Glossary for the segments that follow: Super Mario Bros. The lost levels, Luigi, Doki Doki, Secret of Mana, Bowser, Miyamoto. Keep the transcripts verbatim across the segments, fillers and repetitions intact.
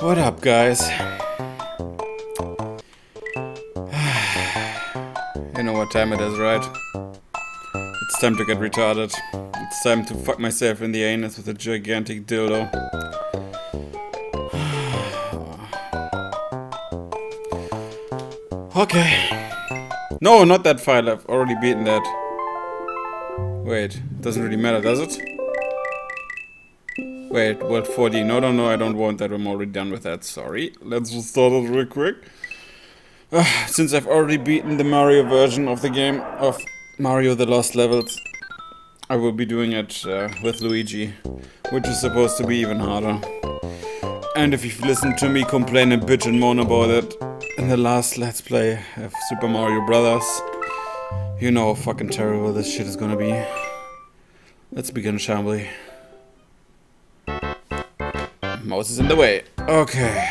What up, guys? You know what time it is, right? It's time to get retarded. It's time to fuck myself in the anus with a gigantic dildo. Okay. No, not that fight. I've already beaten that. Wait, doesn't really matter, does it? Wait, World four D. No, no, no, I don't want that. I'm already done with that. Sorry. Let's just start it real quick. Uh, since I've already beaten the Mario version of the game, of Mario the Lost Levels, I will be doing it uh, with Luigi, which is supposed to be even harder. And if you've listened to me complain and bitch and moan about it in the last Let's Play of Super Mario Bros., you know how fucking terrible this shit is gonna be. Let's begin, shall we? Mouse is in the way. Okay.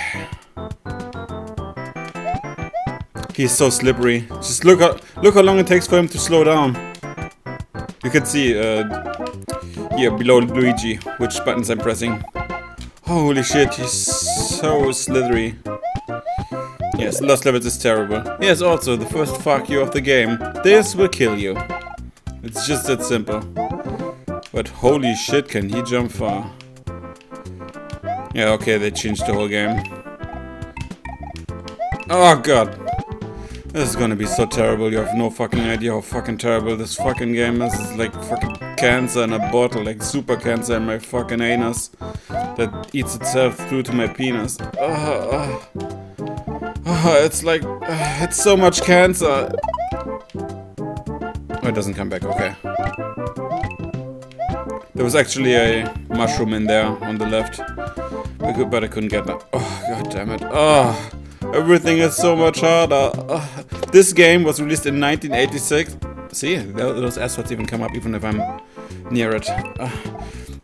He's so slippery. Just look how, look how long it takes for him to slow down. You can see uh, here below Luigi which buttons I'm pressing. Holy shit, he's so slithery. Yes, Lost Levels is terrible. Yes, also the first fuck you of the game. This will kill you. It's just that simple. But holy shit, can he jump far. Yeah, okay, they changed the whole game. Oh god. This is gonna be so terrible, you have no fucking idea how fucking terrible this fucking game is. It's like fucking cancer in a bottle, like super cancer in my fucking anus that eats itself through to my penis. Oh, oh. Oh, it's like, oh, it's so much cancer. Oh, it doesn't come back, okay. There was actually a mushroom in there on the left, but I couldn't get that. Oh, god damn it. Oh. Everything is so much harder. Uh, this game was released in nineteen eighty-six. See, those assholes even come up even if I'm near it. Uh,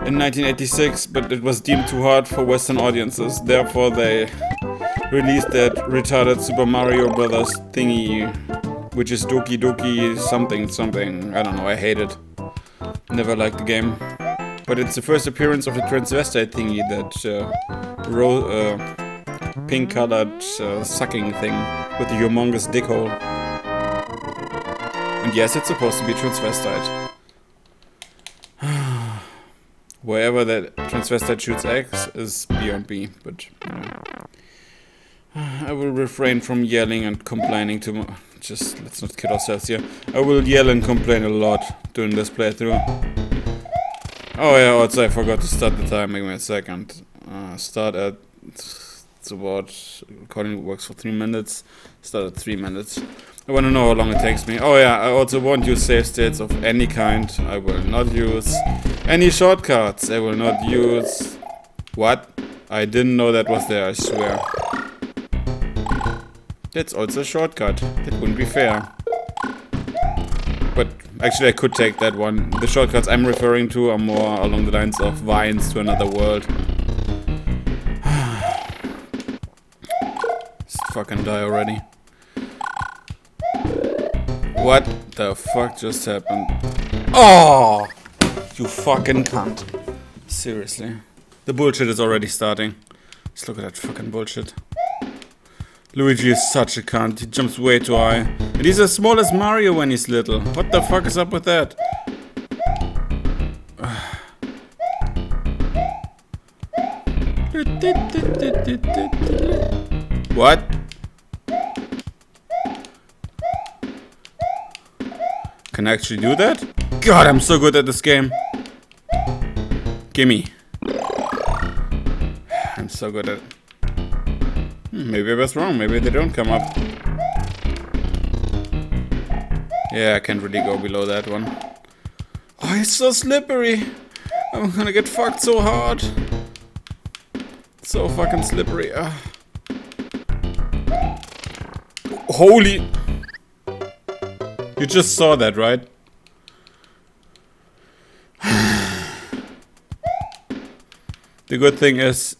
in nineteen eighty-six, but it was deemed too hard for Western audiences. Therefore, they released that retarded Super Mario Bros. Thingy, which is Doki Doki something something. I don't know, I hate it. Never liked the game. But it's the first appearance of the transvestite thingy that uh, ro uh pink-colored uh, sucking thing with a humongous dick hole. And yes, it's supposed to be transvestite. Wherever that transvestite shoots eggs is beyond me, but you know. I will refrain from yelling and complaining too much. Just let's not kid ourselves here. I will yell and complain a lot during this playthrough. Oh yeah, also I forgot to start the timer. Give me a second. Uh, start at. About recording works for three minutes. Start at three minutes. I want to know how long it takes me. Oh yeah, I also won't use save states of any kind. I will not use any shortcuts. I will not use what? I didn't know that was there. I swear. That's also a shortcut. That wouldn't be fair. But actually, I could take that one. The shortcuts I'm referring to are more along the lines of vines to another world. Fucking die already. What the fuck just happened? Oh, you fucking cunt. Seriously. The bullshit is already starting. Just look at that fucking bullshit. Luigi is such a cunt. He jumps way too high. And he's as small as Mario when he's little. What the fuck is up with that? What? Can I actually do that? God, I'm so good at this game. Gimme. I'm so good at it. Maybe I was wrong. Maybe they don't come up. Yeah, I can't really go below that one. Oh, it's so slippery. I'm gonna get fucked so hard. So fucking slippery. Ugh. Holy... You just saw that, right? The good thing is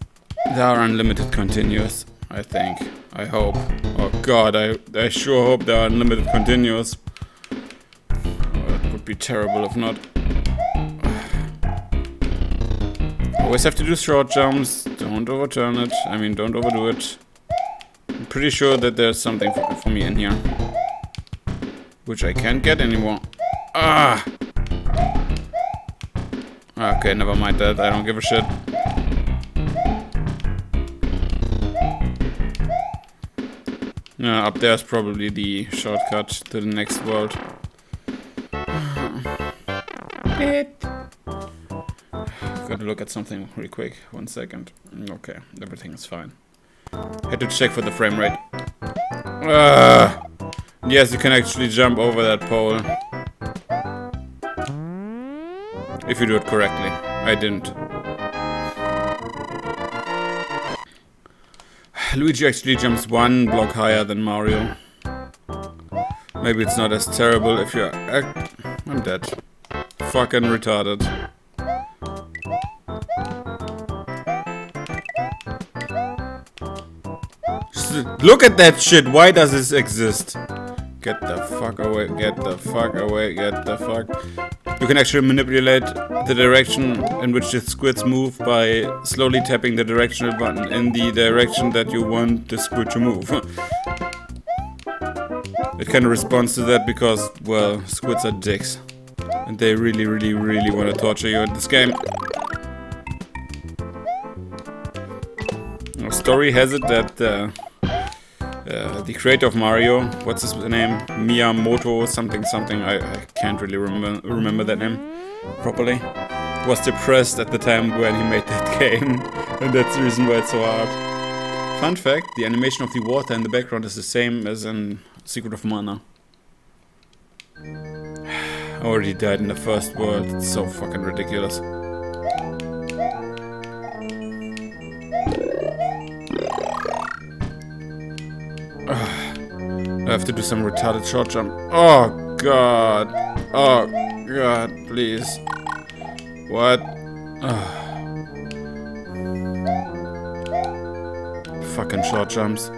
there are unlimited continues, I think. I hope. Oh god, I, I sure hope there are unlimited continues. Oh, that would be terrible if not. Always have to do short jumps. Don't Don't overturn it. I mean, don't overdo it. I'm pretty sure that there's something for, for me in here. Which I can't get anymore. Ah! Okay, never mind that. I don't give a shit. Yeah, up there's probably the shortcut to the next world. Got to look at something really quick. One second. Okay, everything is fine. Had to check for the frame rate. Uh, yes, you can actually jump over that pole. If you do it correctly. I didn't. Luigi actually jumps one block higher than Mario. Maybe it's not as terrible if you're... Uh, I'm dead. Fucking retarded. Look at that shit, why does this exist? Get the fuck away, get the fuck away, get the fuck. You can actually manipulate the direction in which the squids move by slowly tapping the directional button in the direction that you want the squid to move. It kind of responds to that because, well, squids are dicks. And they really, really, really want to torture you in this game. Our story has it that... Uh, Uh, the creator of Mario, what's his name? Miyamoto something something, I, I can't really remember, remember that name properly. Was depressed at the time when he made that game, and that's the reason why it's so hard. Fun fact, the animation of the water in the background is the same as in Secret of Mana. I already died in the first world, it's so fucking ridiculous. I have to do some retarded short jump. Oh god. Oh god, please. What? Oh. Fucking short jumps.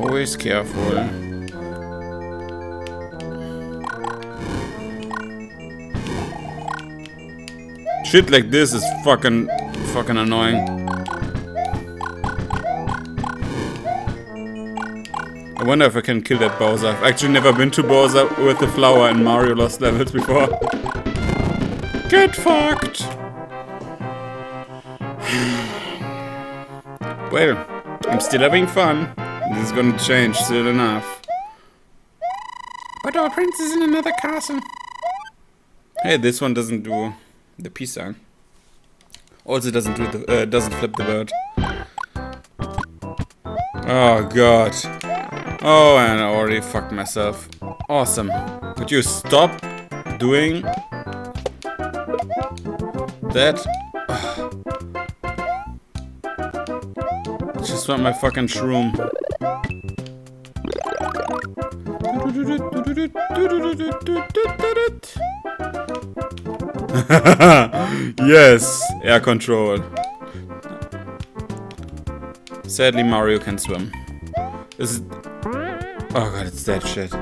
Always careful. Shit like this is fucking fucking annoying. I wonder if I can kill that Bowser. I've actually never been to Bowser with the flower in Mario Lost Levels before. Get fucked! Well, I'm still having fun. This is gonna change soon enough. But our prince is in another castle. Hey, this one doesn't do the peace sign. Also doesn't do the, uh, doesn't flip the bird. Oh god. Oh, and I already fucked myself. Awesome. Could you stop doing that? Ugh. Just want my fucking shroom. Yes, air control. Sadly, Mario can swim. Is it? Oh god, it's that shit.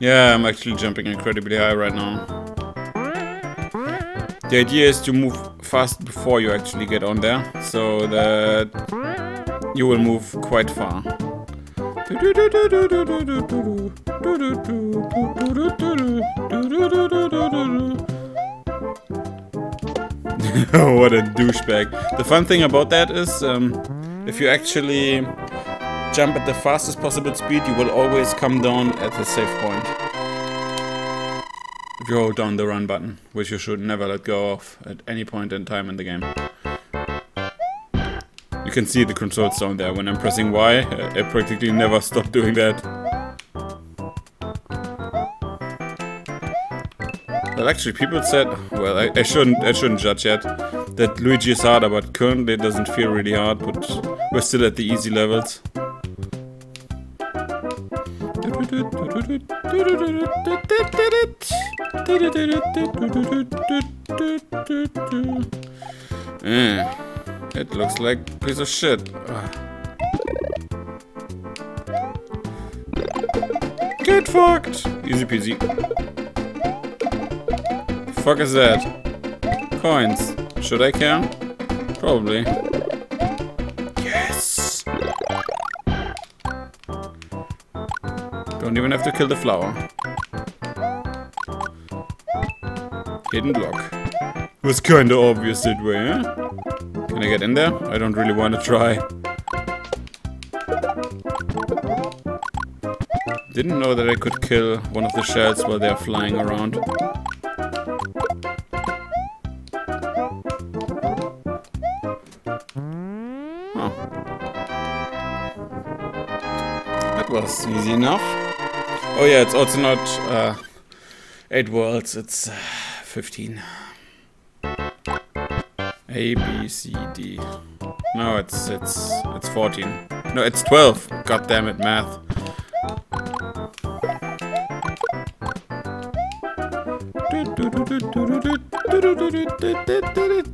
Yeah, I'm actually jumping incredibly high right now. The idea is to move fast before you actually get on there, so that you will move quite far. What a douchebag. The fun thing about that is, um, if you actually jump at the fastest possible speed, you will always come down at the safe point. If you hold down the run button, which you should never let go of at any point in time in the game. You can see the control zone there. When I'm pressing Y, I practically never stop doing that. But actually, people said, well, I, I shouldn't, I shouldn't judge yet, that Luigi is harder, but currently it doesn't feel really hard, but we're still at the easy levels. Mm, it looks like a piece of shit. Get fucked! Easy peasy. fuck is that? Coins. Should I care? Probably. Yes! Don't even have to kill the flower. Hidden block. It was kinda obvious that way, eh? Can I get in there? I don't really wanna try. Didn't know that I could kill one of the shells while they're flying around. Huh. That was easy enough. Oh yeah, it's also not uh, eight worlds, it's uh, fifteen. A, B, C, D. No, it's, it's, it's fourteen. No, it's twelve. God damn it, math.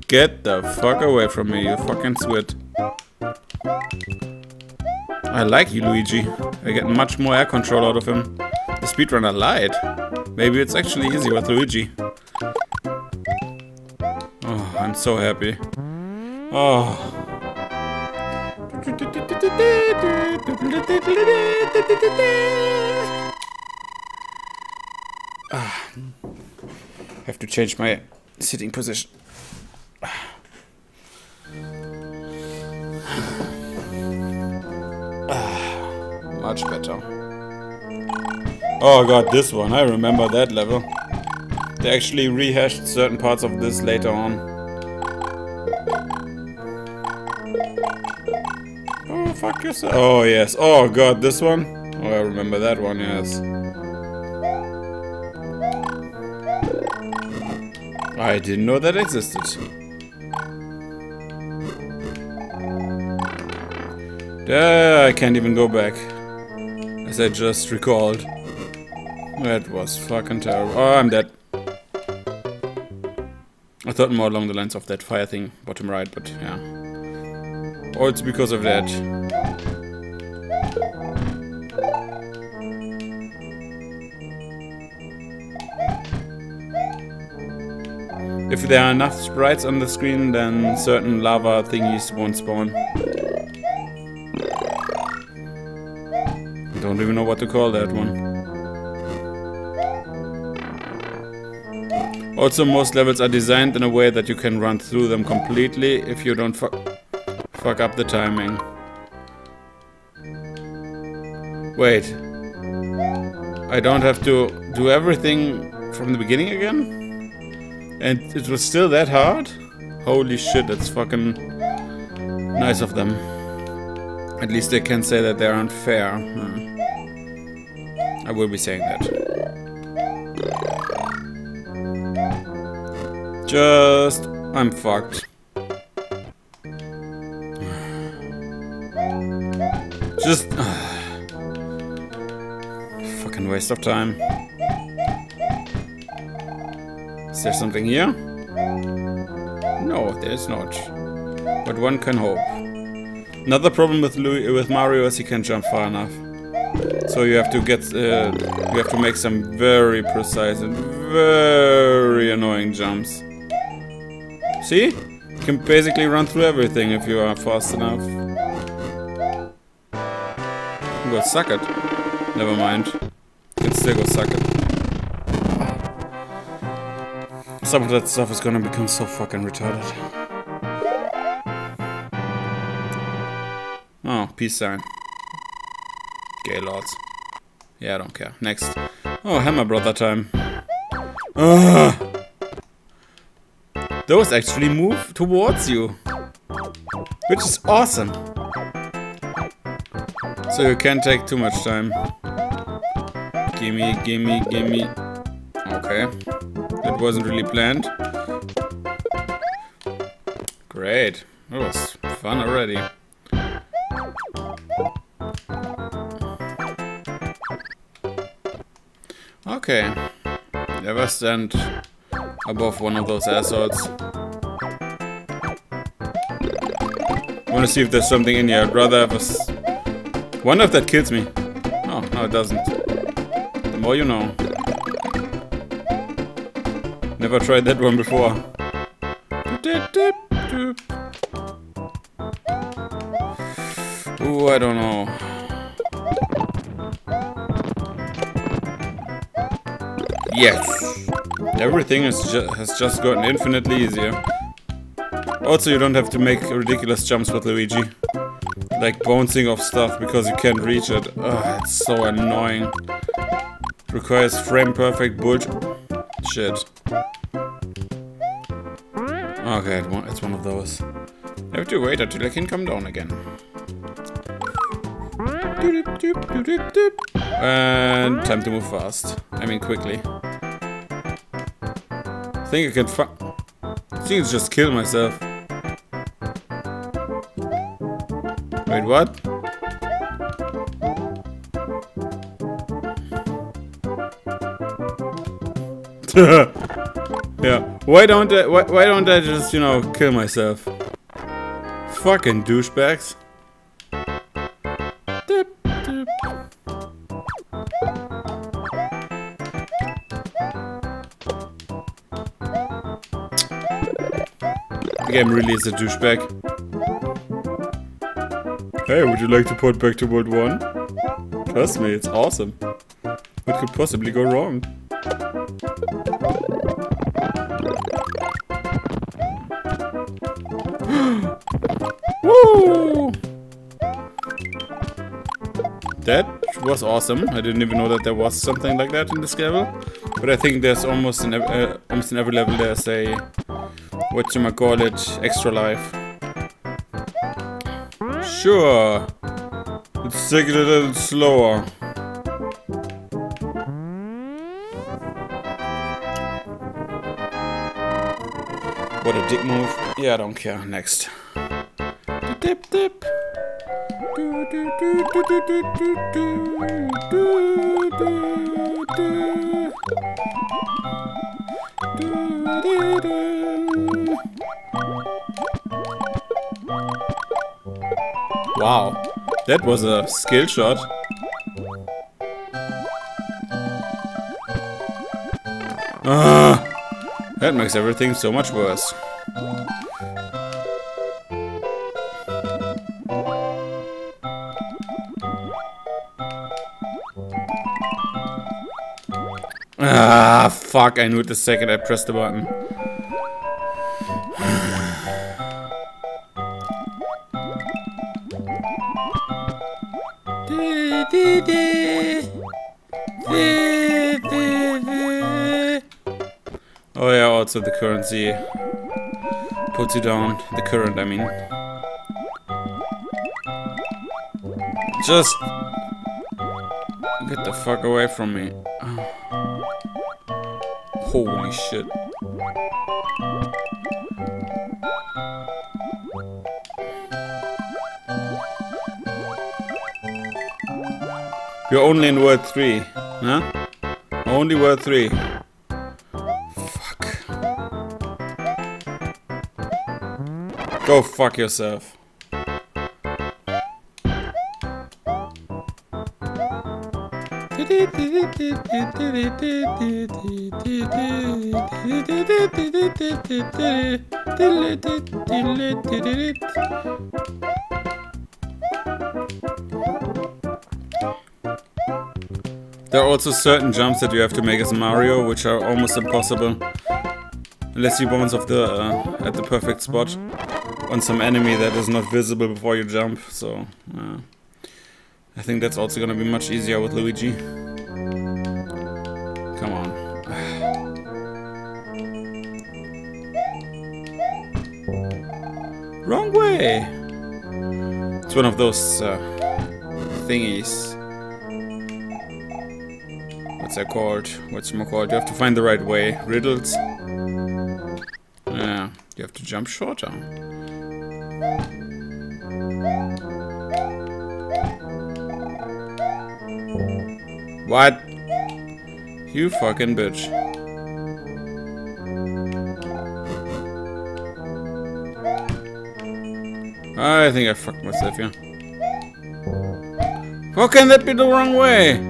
Get the fuck away from me, you fucking sweat. I like you, Luigi. I get much more air control out of him. The speedrunner lied. Maybe it's actually easy with Luigi. Oh, I'm so happy. Oh. Ah. Have to change my sitting position. Much better. Oh god, this one. I remember that level. They actually rehashed certain parts of this later on. Oh, fuck yourself. Oh, yes. Oh god, this one? Oh, I remember that one, yes. I didn't know that existed. Uh, I can't even go back. As I just recalled. That was fucking terrible. Oh, I'm dead. I thought more along the lines of that fire thing, bottom right, but yeah. Or oh, it's because of that. If there are enough sprites on the screen, then certain lava thingies won't spawn. I don't even know what to call that one. Also, most levels are designed in a way that you can run through them completely if you don't fuck, fuck up the timing. Wait. I don't have to do everything from the beginning again? And it was still that hard? Holy shit, that's fucking nice of them. At least they can say that they aren't fair. Hmm. I will be saying that. Just... I'm fucked. Just... Fucking waste of time. Is there something here? No, there's not. But one can hope. Another problem with Lu with Mario is he can't jump far enough. So you have to get, uh, you have to make some very precise and very annoying jumps. See? You can basically run through everything if you are fast enough. You can go suck it. Never mind. You can still go suck it. Some of that stuff is gonna become so fucking retarded. Oh, peace sign. Gay lords. Yeah, I don't care. Next. Oh, Hammer Brother time. Ugh. Those actually move towards you. Which is awesome. So you can't take too much time. Gimme, gimme, gimme. Okay. That wasn't really planned. Great. That was fun already. Okay. Never stand above one of those assholes. I wanna see if there's something in here. I'd rather have a s wonder if that kills me. Oh, no, it doesn't. The more you know. Never tried that one before. Ooh, I don't know. Yes! Everything is ju has just gotten infinitely easier. Also, you don't have to make ridiculous jumps with Luigi. Like bouncing off stuff because you can't reach it. Ugh, it's so annoying. Requires frame-perfect bullshit. Okay, it's one of those. I have to wait until I can come down again. And time to move fast. I mean quickly. I think I can fu- I think it's just kill myself. Wait, what? Yeah. Why don't I? Why, why don't I just, you know, kill myself? Fucking douchebags. The game really is a douchebag. Hey, would you like to put back to world one? Trust me, it's awesome. What could possibly go wrong? Woo! That was awesome. I didn't even know that there was something like that in this level. But I think there's almost in every, uh, almost in every level there's a whatchamacallit extra life. Sure. Let's take it a little slower. What a dick move. Yeah, I don't care. Next. Dip dip. Do do do do do do do do do do. Wow, that was a skill shot. Ah, that makes everything so much worse. Ah, fuck, I knew it the second I pressed the button. Oh yeah, also the currency puts you down. The current, I mean. Just get the fuck away from me. Holy shit. You're only in world three, huh? Only world three. Fuck. Go fuck yourself. There are also certain jumps that you have to make as Mario, which are almost impossible unless you bounce off the uh, at the perfect spot on some enemy that is not visible before you jump. So uh, I think that's also gonna be much easier with Luigi. Come on. Wrong way. It's one of those uh, thingies. What's that called? What's more called? You have to find the right way. Riddles. Yeah, you have to jump shorter. What? You fucking bitch. I think I fucked myself, yeah. How can that be the wrong way?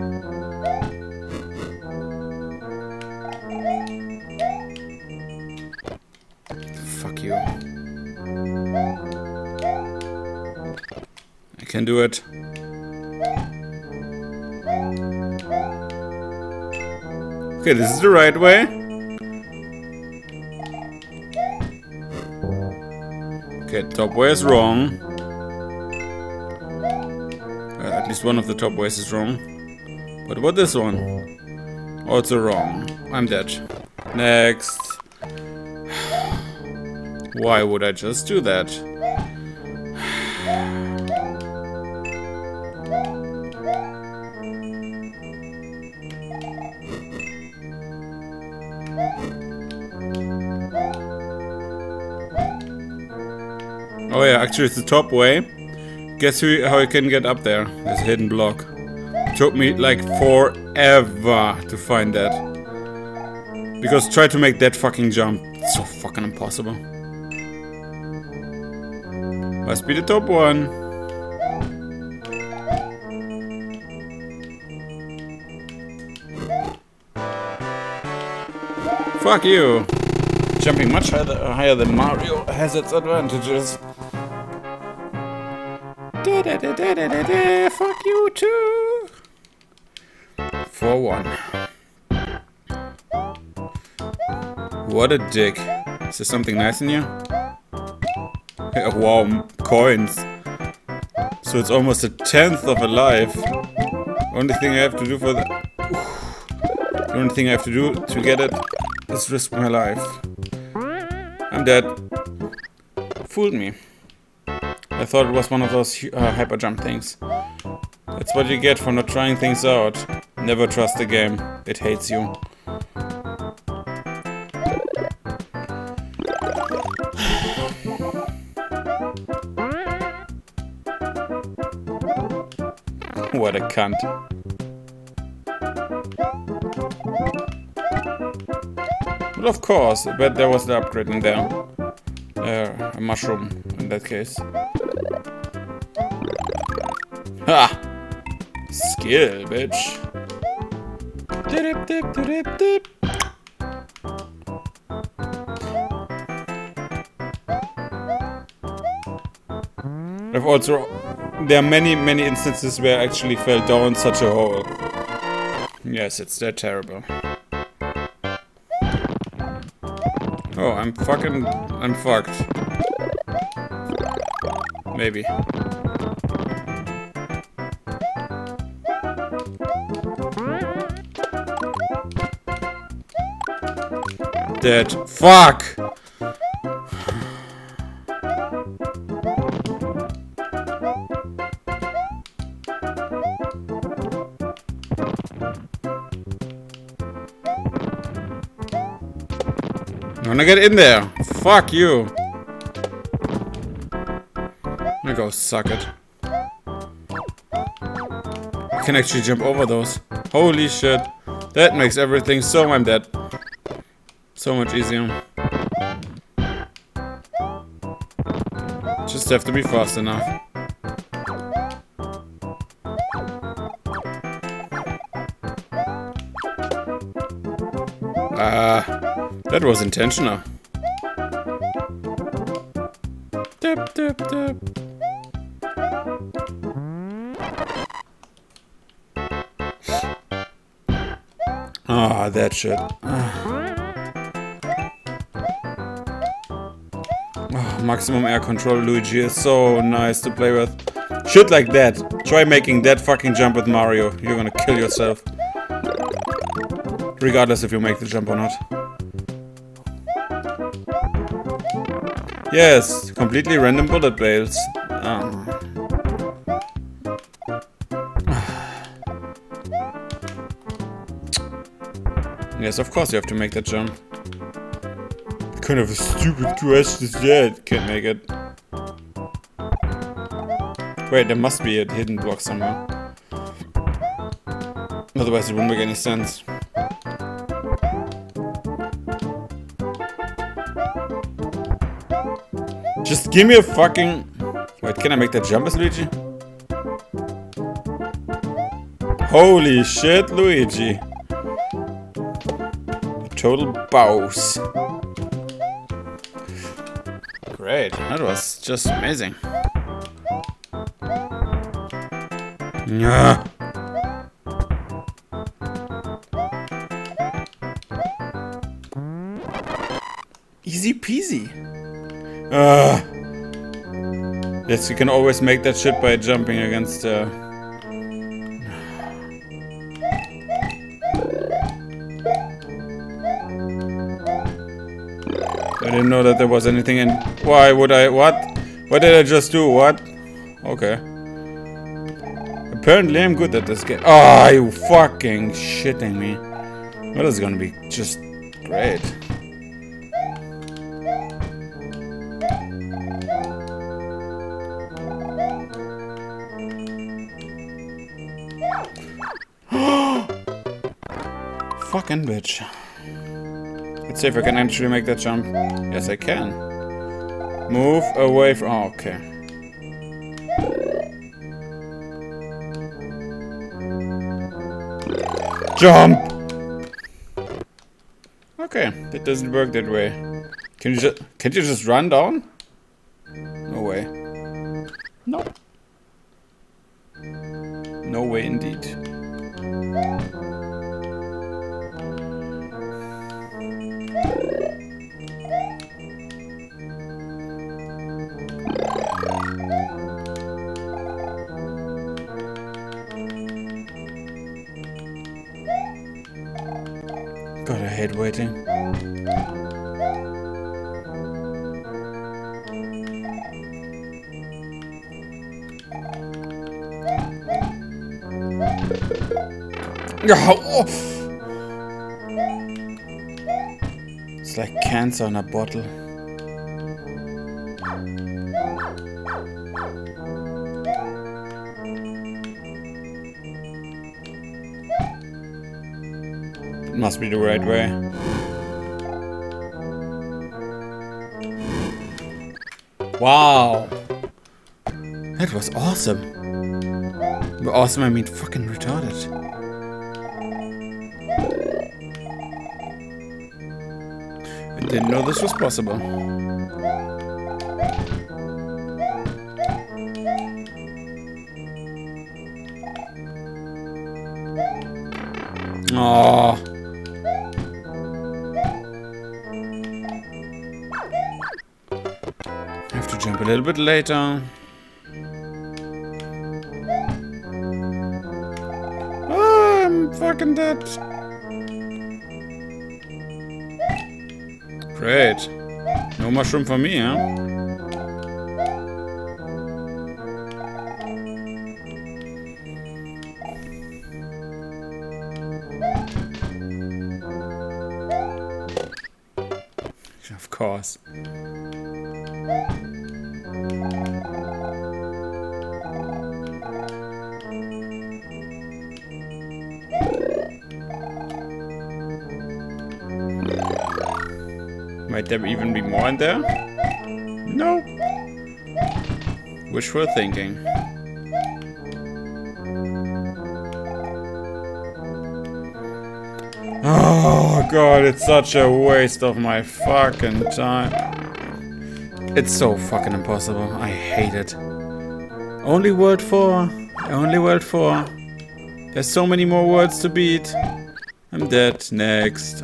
fuck you. I can do it. Okay, this is the right way. Okay, top way is wrong. Uh, at least one of the top ways is wrong. But what about this one? Also wrong. I'm dead. Next. Why would I just do that? Oh yeah, actually it's the top way. Guess who, how I can get up there? There's a hidden block. It took me like forever to find that. Because try to make that fucking jump. It's so fucking impossible. Must be the top one. Fuck you. Jumping much higher, uh, higher than Mario has its advantages. Da, da, da, da, da, da, da. Fuck you too. four one. What a dick. Is there something nice in you? Oh, wow, coins. So it's almost a tenth of a life. Only thing I have to do for the... The only thing I have to do to get it is risk my life. I'm dead. Fooled me. I thought it was one of those uh, hyper jump things. That's what you get for not trying things out. Never trust the game. It hates you. What a cunt. Well, of course, I bet there was the upgrade in there. Uh, a mushroom, in that case. Ha! Skill, bitch. Dip, dip, dip, dip. I've also... There are many, many instances where I actually fell down such a hole. Yes, it's that terrible. Oh, I'm fucking... I'm fucked. Maybe. Dead. Fuck! I'm gonna get in there. Fuck you. I go suck it. I can actually jump over those. Holy shit. That makes everything so I'm dead. So much easier. Just have to be fast enough. Ah. Uh, That was intentional. Dip, dip, dip. Ah, oh, that shit. Oh, maximum air control Luigi is so nice to play with. Shit like that. Try making that fucking jump with Mario. You're gonna kill yourself. Regardless if you make the jump or not. Yes, completely random bullet bills. Um. Yes, of course you have to make that jump. What kind of a stupid question is that? Can't make it. Wait, there must be a hidden block somewhere. Otherwise it wouldn't make any sense. Just give me a fucking... Wait, can I make that jump as Luigi? Holy shit, Luigi. A total boss. Alright. That was just amazing. Yeah. Easy peasy. Uh, yes, you can always make that shit by jumping against uh... I didn't know that there was anything in... Why would I... What? What did I just do? What? Okay. Apparently I'm good at this game. Oh, you fucking shitting me. Well, this is gonna be just great. Fucking bitch. Let's see if I can actually make that jump. Yes, I can. Move away from... Oh, okay. Jump! Okay, that doesn't work that way. Can you just... Can't you just run down? No way. No. No way indeed. God, I hate waiting. Oh. It's like cancer in a bottle. It must be the right way. Wow! That was awesome! By awesome I mean fucking retarded. I didn't know this was possible. Oh. Jump a little bit later. Ah, I'm fucking dead. Great. No mushroom for me, huh? Of course. Might there even be more in there? No. Wishful thinking. Oh god, it's such a waste of my fucking time. It's so fucking impossible. I hate it. Only world four. Only world four. There's so many more worlds to beat. I'm dead. Next.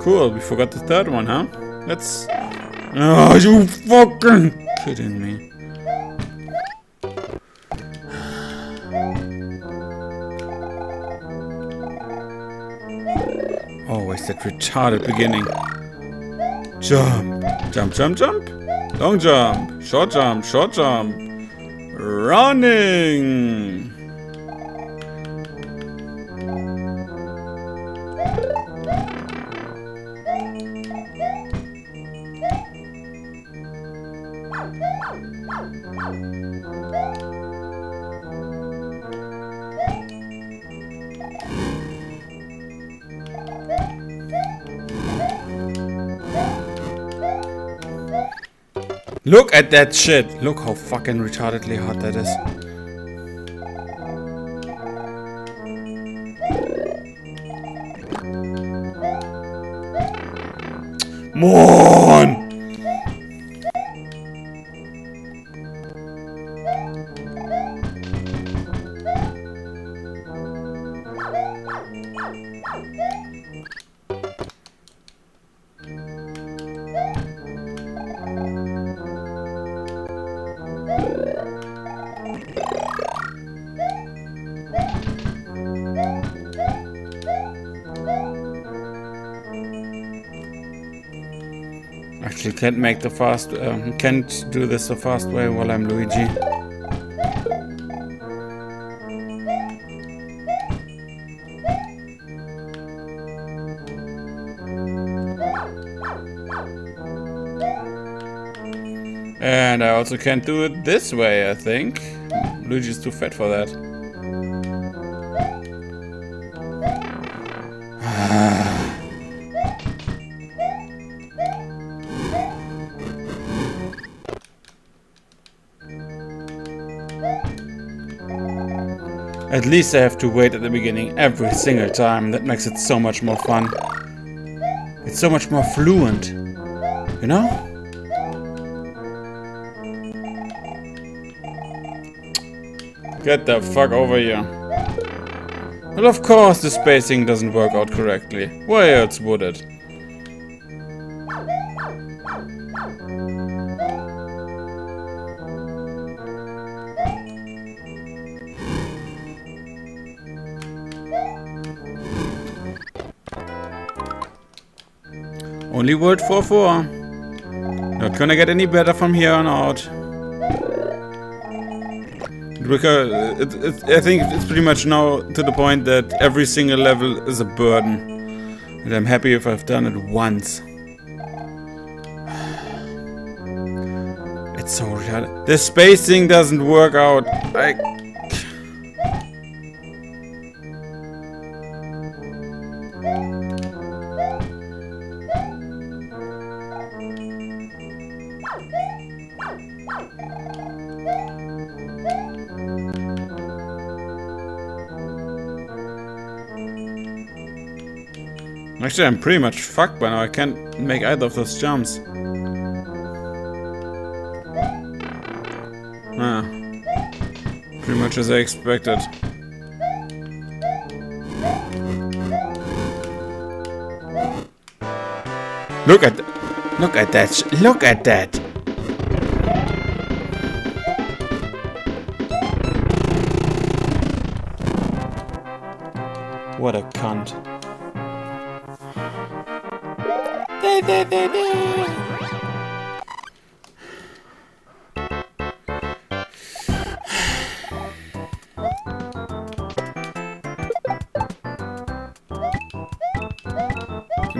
Cool, we forgot the third one, huh? That's... Oh, you fucking kidding me. Always that retarded beginning. Jump. Jump, jump, jump. Long jump. Short jump, short jump. Running. Look at that shit! Look how fucking retardedly hot that is. Moon! Actually, can't make the fast. Um, can't do this the fast way while I'm Luigi. And I also can't do it this way, I think. Luigi's too fat for that. At least I have to wait at the beginning every single time. That makes it so much more fun. It's so much more fluent, you know? Get the fuck over here. Well, of course the spacing doesn't work out correctly. Why else would it? Only world four four. Not gonna get any better from here on out. It, it, I think it's pretty much now to the point that every single level is a burden. And I'm happy if I've done it once. It's so retarded. The spacing doesn't work out. I Actually, I'm pretty much fucked by now. I can't make either of those jumps. Ah. Pretty much as I expected. Look at... Look at that! Sh look at that! What a cunt. Give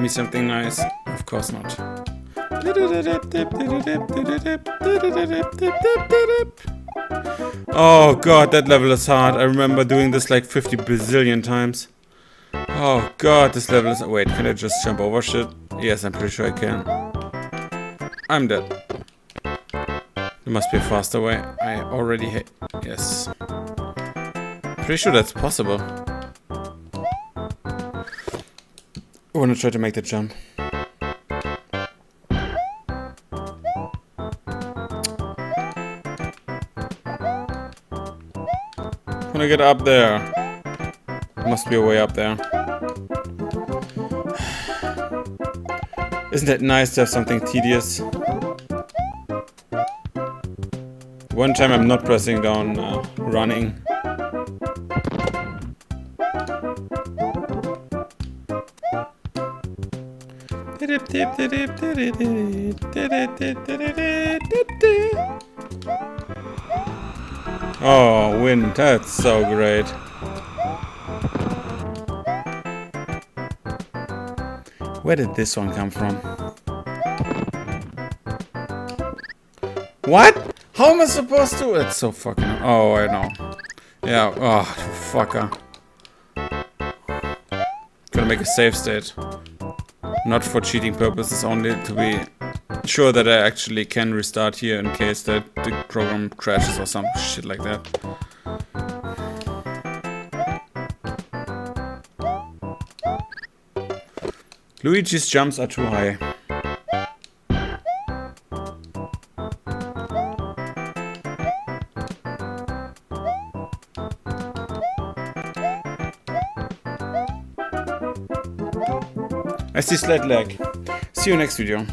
me something nice. Of course not. Oh god, that level is hard. I remember doing this like fifty bazillion times. Oh god, this level is... Wait, can I just jump over shit? Yes, I'm pretty sure I can. I'm dead. There must be a faster way. I already hit... Yes. Pretty sure that's possible. I wanna try to make the jump. I'm gonna get up there. There must be a way up there. Isn't it nice to have something tedious? One time I'm not pressing down uh, running. Oh, wind, that's so great. Where did this one come from? What? How am I supposed to? It's so fucking. Oh, I know. Yeah. Oh, fucker. Gotta make a save state. Not for cheating purposes, only to be sure that I actually can restart here in case that the program crashes or some shit like that. Luigi's jumps are too high. I see slight lag. See you next video.